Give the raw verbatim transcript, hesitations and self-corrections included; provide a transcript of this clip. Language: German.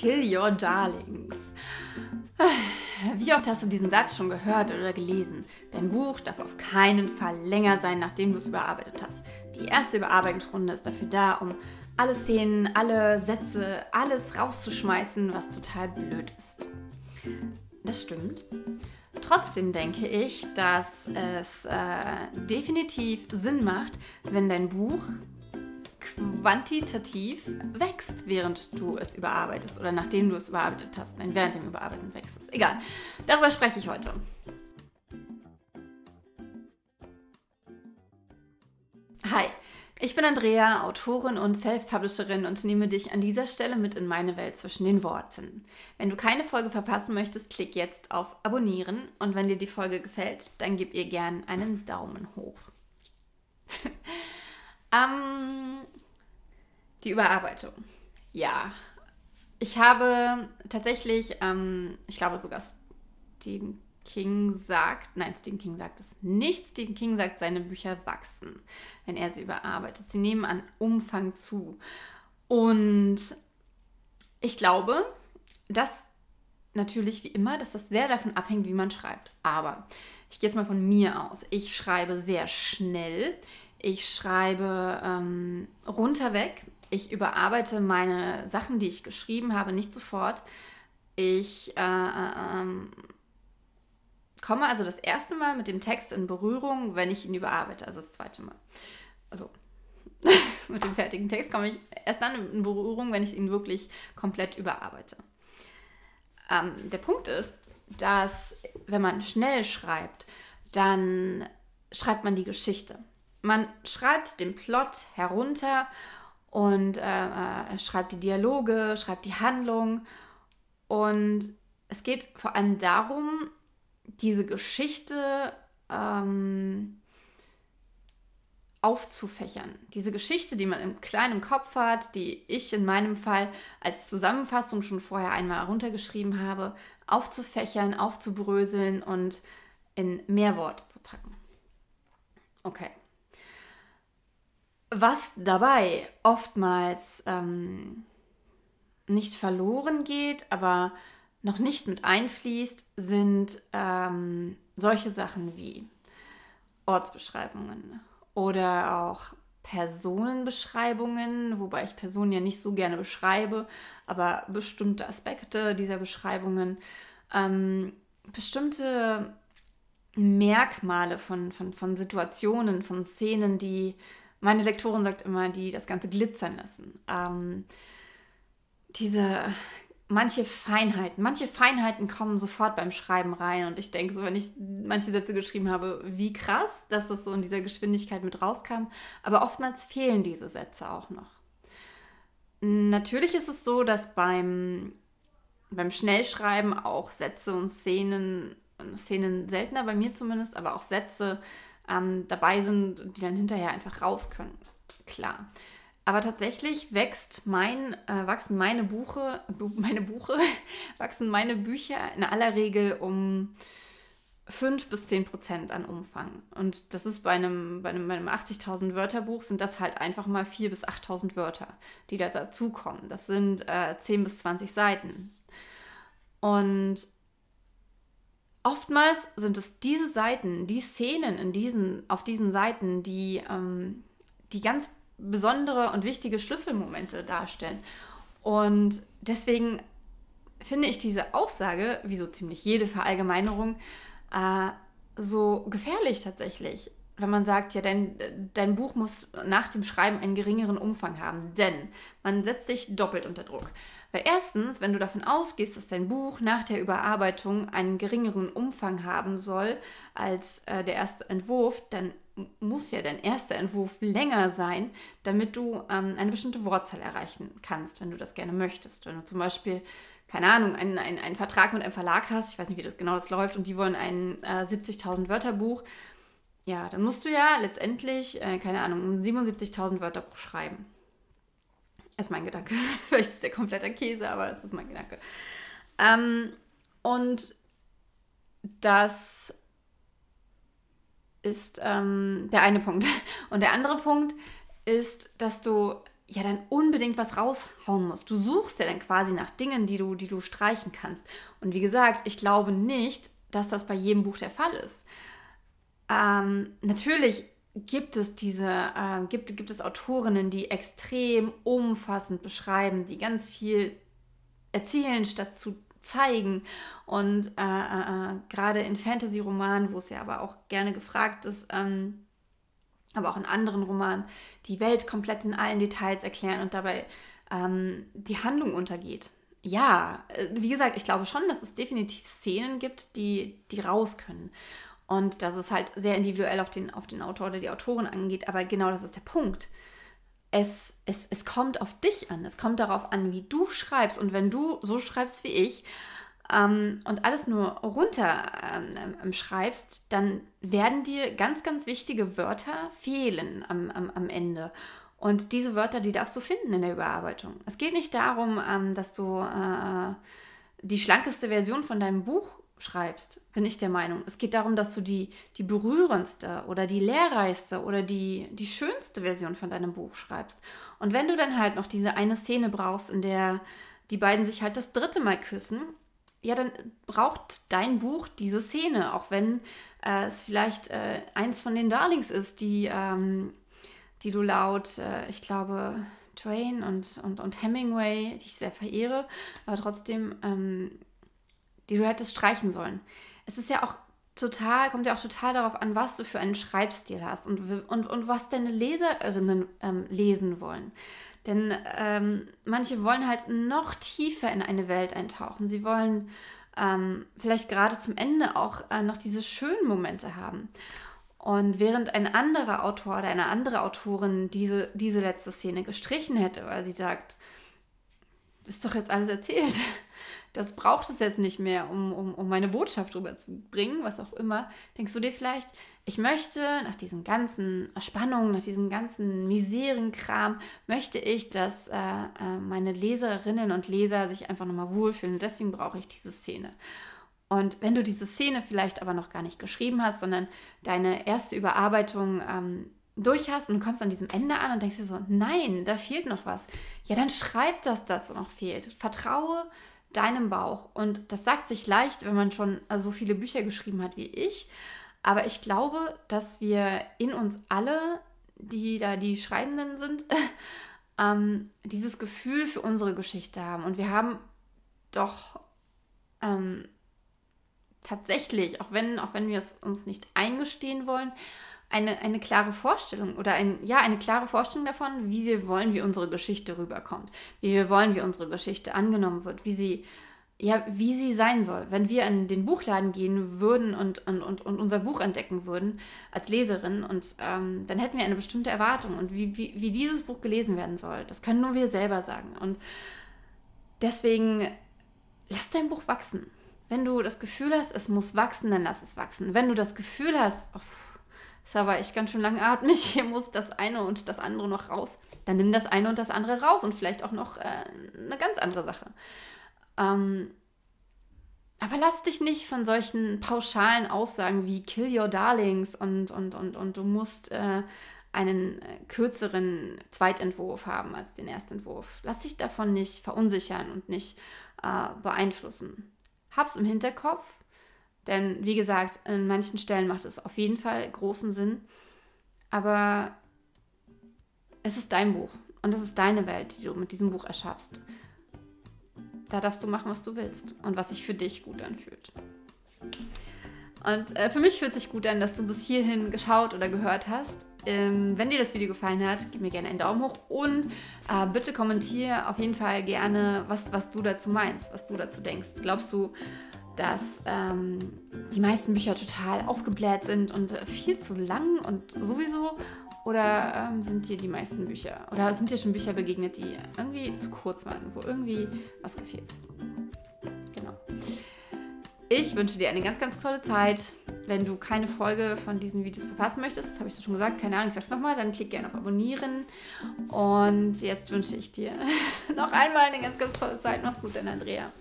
Kill Your Darlings. Wie oft hast du diesen Satz schon gehört oder gelesen? Dein Buch darf auf keinen Fall länger sein, nachdem du es überarbeitet hast. Die erste Überarbeitungsrunde ist dafür da, um alle Szenen, alle Sätze, alles rauszuschmeißen, was total blöd ist. Das stimmt. Trotzdem denke ich, dass es äh, definitiv Sinn macht, wenn dein Buch quantitativ wächst, während du es überarbeitest oder nachdem du es überarbeitet hast. Nein, während dem Überarbeiten wächst es. Egal, darüber spreche ich heute. Hi, ich bin Andrea, Autorin und Self-Publisherin und nehme dich an dieser Stelle mit in meine Welt zwischen den Worten. Wenn du keine Folge verpassen möchtest, klick jetzt auf Abonnieren und wenn dir die Folge gefällt, dann gib ihr gern einen Daumen hoch. Ähm, die Überarbeitung. Ja, ich habe tatsächlich, ähm, ich glaube sogar Stephen King sagt, nein, Stephen King sagt es nicht, Stephen King sagt, seine Bücher wachsen, wenn er sie überarbeitet. Sie nehmen an Umfang zu. Und ich glaube, dass natürlich wie immer, dass das sehr davon abhängt, wie man schreibt. Aber ich gehe jetzt mal von mir aus. Ich schreibe sehr schnell. Ich schreibe ähm, runter weg. Ich überarbeite meine Sachen, die ich geschrieben habe, nicht sofort. Ich äh, ähm, komme also das erste Mal mit dem Text in Berührung, wenn ich ihn überarbeite, also das zweite Mal. Also mit dem fertigen Text komme ich erst dann in Berührung, wenn ich ihn wirklich komplett überarbeite. Ähm, der Punkt ist, dass wenn man schnell schreibt, dann schreibt man die Geschichte. Man schreibt den Plot herunter und äh, schreibt die Dialoge, schreibt die Handlung. Und es geht vor allem darum, diese Geschichte ähm, aufzufächern. Diese Geschichte, die man im kleinen Kopf hat, die ich in meinem Fall als Zusammenfassung schon vorher einmal heruntergeschrieben habe, aufzufächern, aufzubröseln und in mehr Worte zu packen. Okay. Was dabei oftmals ähm, nicht verloren geht, aber noch nicht mit einfließt, sind ähm, solche Sachen wie Ortsbeschreibungen oder auch Personenbeschreibungen, wobei ich Personen ja nicht so gerne beschreibe, aber bestimmte Aspekte dieser Beschreibungen, ähm, bestimmte Merkmale von, von, von Situationen, von Szenen, die meine Lektorin sagt immer, die das Ganze glitzern lassen. Ähm, diese, manche Feinheiten, manche Feinheiten kommen sofort beim Schreiben rein und ich denke so, wenn ich manche Sätze geschrieben habe, wie krass, dass das so in dieser Geschwindigkeit mit rauskam, aber oftmals fehlen diese Sätze auch noch. Natürlich ist es so, dass beim, beim Schnellschreiben auch Sätze und Szenen, Szenen seltener bei mir zumindest, aber auch Sätze dabei sind, die dann hinterher einfach raus können. Klar. Aber tatsächlich wächst mein, äh, wachsen meine Buche, bu meine Buche, wachsen meine Bücher in aller Regel um fünf bis zehn Prozent an Umfang. Und das ist bei einem, bei einem, bei einem achtzigtausend Wörter Buch sind das halt einfach mal viertausend bis achttausend Wörter, die da dazukommen. Das sind äh, zehn bis zwanzig Seiten. Und oftmals sind es diese Seiten, die Szenen in diesen, auf diesen Seiten, die, ähm, die ganz besondere und wichtige Schlüsselmomente darstellen. Und deswegen finde ich diese Aussage, wie so ziemlich jede Verallgemeinerung, äh, so gefährlich tatsächlich. Wenn man sagt, ja, dein, dein Buch muss nach dem Schreiben einen geringeren Umfang haben, denn man setzt sich doppelt unter Druck. Weil erstens, wenn du davon ausgehst, dass dein Buch nach der Überarbeitung einen geringeren Umfang haben soll als äh, der erste Entwurf, dann muss ja dein erster Entwurf länger sein, damit du ähm, eine bestimmte Wortzahl erreichen kannst, wenn du das gerne möchtest. Wenn du zum Beispiel, keine Ahnung, einen, einen, einen Vertrag mit einem Verlag hast, ich weiß nicht, wie das genau das läuft, und die wollen ein äh, siebzigtausend Wörterbuch, ja, dann musst du ja letztendlich, äh, keine Ahnung, siebenundsiebzigtausend Wörterbuch schreiben. Ist mein Gedanke. Vielleicht ist es der komplette Käse, aber es ist mein Gedanke. Ähm, und das ist ähm, der eine Punkt. Und der andere Punkt ist, dass du ja dann unbedingt was raushauen musst. Du suchst ja dann quasi nach Dingen, die du, die du streichen kannst. Und wie gesagt, ich glaube nicht, dass das bei jedem Buch der Fall ist. Ähm, natürlich gibt es diese, äh, gibt, gibt es Autorinnen, die extrem umfassend beschreiben, die ganz viel erzählen, statt zu zeigen. Und äh, äh, gerade in Fantasy-Romanen, wo es ja aber auch gerne gefragt ist, ähm, aber auch in anderen Romanen, die Welt komplett in allen Details erklären und dabei ähm, die Handlung untergeht. Ja, wie gesagt, ich glaube schon, dass es definitiv Szenen gibt, die, die raus können. Und dass es halt sehr individuell auf den, auf den Autor oder die Autorin angeht. Aber genau das ist der Punkt. Es, es, es kommt auf dich an. Es kommt darauf an, wie du schreibst. Und wenn du so schreibst wie ich ähm, und alles nur runter ähm, schreibst, dann werden dir ganz, ganz wichtige Wörter fehlen am, am, am Ende. Und diese Wörter, die darfst du finden in der Überarbeitung. Es geht nicht darum, ähm, dass du äh, die schlankeste Version von deinem Buch schreibst, bin ich der Meinung. Es geht darum, dass du die, die berührendste oder die lehrreichste oder die, die schönste Version von deinem Buch schreibst. Und wenn du dann halt noch diese eine Szene brauchst, in der die beiden sich halt das dritte Mal küssen, ja, dann braucht dein Buch diese Szene, auch wenn äh, es vielleicht äh, eins von den Darlings ist, die... Ähm, die du laut, äh, ich glaube, Twain und, und, und Hemingway, die ich sehr verehre, aber trotzdem, ähm, die du hättest streichen sollen. Es ist ja auch total, kommt ja auch total darauf an, was du für einen Schreibstil hast und, und, und was deine Leserinnen ähm, lesen wollen. Denn ähm, manche wollen halt noch tiefer in eine Welt eintauchen. Sie wollen ähm, vielleicht gerade zum Ende auch äh, noch diese schönen Momente haben. Und während ein anderer Autor oder eine andere Autorin diese, diese letzte Szene gestrichen hätte, weil sie sagt, ist doch jetzt alles erzählt, das braucht es jetzt nicht mehr, um, um, um meine Botschaft rüberzubringen, was auch immer, denkst du dir vielleicht, ich möchte nach diesem ganzen Spannung, nach diesem ganzen Miserenkram, möchte ich, dass äh, meine Leserinnen und Leser sich einfach nochmal wohlfühlen und deswegen brauche ich diese Szene. Und wenn du diese Szene vielleicht aber noch gar nicht geschrieben hast, sondern deine erste Überarbeitung ähm, durch hast und du kommst an diesem Ende an und denkst dir so, nein, da fehlt noch was. Ja, dann schreib, dass das noch fehlt. Vertraue deinem Bauch. Und das sagt sich leicht, wenn man schon so viele Bücher geschrieben hat wie ich. Aber ich glaube, dass wir in uns alle, die da die Schreibenden sind, ähm, dieses Gefühl für unsere Geschichte haben. Und wir haben doch... Ähm, tatsächlich, auch wenn, auch wenn wir es uns nicht eingestehen wollen, eine, eine klare Vorstellung oder ein, ja, eine klare Vorstellung davon, wie wir wollen, wie unsere Geschichte rüberkommt, wie wir wollen, wie unsere Geschichte angenommen wird, wie sie, ja, wie sie sein soll. Wenn wir in den Buchladen gehen würden und, und, und, und unser Buch entdecken würden als Leserin, und ähm, dann hätten wir eine bestimmte Erwartung und wie, wie, wie dieses Buch gelesen werden soll, das können nur wir selber sagen. Und deswegen lass dein Buch wachsen. Wenn du das Gefühl hast, es muss wachsen, dann lass es wachsen. Wenn du das Gefühl hast, oh, ist aber echt ganz schön langatmig, hier muss das eine und das andere noch raus, dann nimm das eine und das andere raus und vielleicht auch noch äh, eine ganz andere Sache. Ähm, aber lass dich nicht von solchen pauschalen Aussagen wie Kill your darlings und, und, und, und du musst äh, einen kürzeren Zweitentwurf haben als den Erstentwurf. Lass dich davon nicht verunsichern und nicht äh, beeinflussen. Hab's im Hinterkopf, denn wie gesagt, in manchen Stellen macht es auf jeden Fall großen Sinn, aber es ist dein Buch und es ist deine Welt, die du mit diesem Buch erschaffst. Da darfst du machen, was du willst und was sich für dich gut anfühlt. Und äh, für mich fühlt sich gut an, dass du bis hierhin geschaut oder gehört hast. Ähm, wenn dir das Video gefallen hat, gib mir gerne einen Daumen hoch und äh, bitte kommentiere auf jeden Fall gerne, was, was du dazu meinst, was du dazu denkst. Glaubst du, dass ähm, die meisten Bücher total aufgebläht sind und äh, viel zu lang und sowieso? Oder ähm, sind dir die meisten Bücher, oder sind dir schon Bücher begegnet, die irgendwie zu kurz waren, wo irgendwie was gefehlt? Genau. Ich wünsche dir eine ganz, ganz tolle Zeit. Wenn du keine Folge von diesen Videos verpassen möchtest, habe ich das schon gesagt, keine Ahnung, ich sag's nochmal, dann klick gerne auf Abonnieren. Und jetzt wünsche ich dir noch einmal eine ganz, ganz tolle Zeit. Mach's gut, deine Andrea.